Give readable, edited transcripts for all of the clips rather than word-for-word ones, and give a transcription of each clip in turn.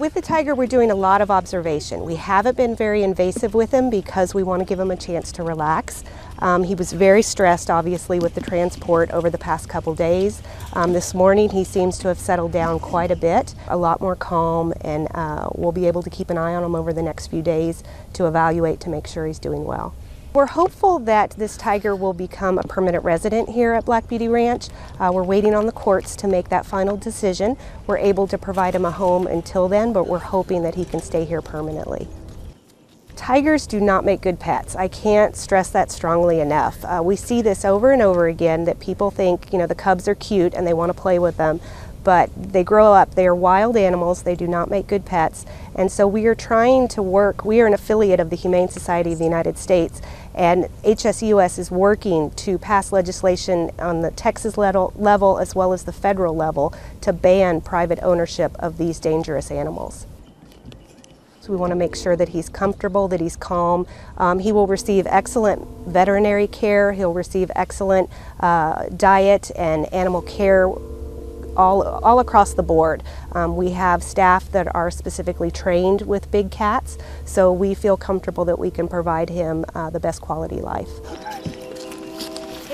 With the tiger, we're doing a lot of observation. We haven't been very invasive with him because we want to give him a chance to relax. He was very stressed, obviously, with the transport over the past couple days. This morning, he seems to have settled down quite a bit, a lot more calm, and we'll be able to keep an eye on him over the next few days to evaluate to make sure he's doing well. We're hopeful that this tiger will become a permanent resident here at Black Beauty Ranch. We're waiting on the courts to make that final decision. We're able to provide him a home until then, but we're hoping that he can stay here permanently. Tigers do not make good pets. I can't stress that strongly enough. We see this over and over again, that people think, you know, the cubs are cute and they want to play with them, but they grow up, they are wild animals, they do not make good pets. And so we are trying to work, we are an affiliate of the Humane Society of the United States, and HSUS is working to pass legislation on the Texas level as well as the federal level to ban private ownership of these dangerous animals. So we want to make sure that he's comfortable, that he's calm. He will receive excellent veterinary care, he'll receive excellent diet and animal care all across the board. We have staff that are specifically trained with big cats, so we feel comfortable that we can provide him the best quality life.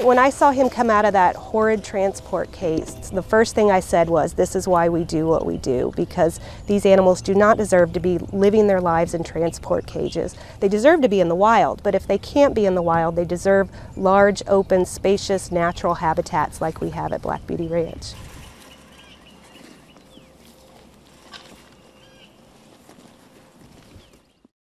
When I saw him come out of that horrid transport case, the first thing I said was, this is why we do what we do, because these animals do not deserve to be living their lives in transport cages. They deserve to be in the wild, but if they can't be in the wild, they deserve large, open, spacious, natural habitats like we have at Black Beauty Ranch.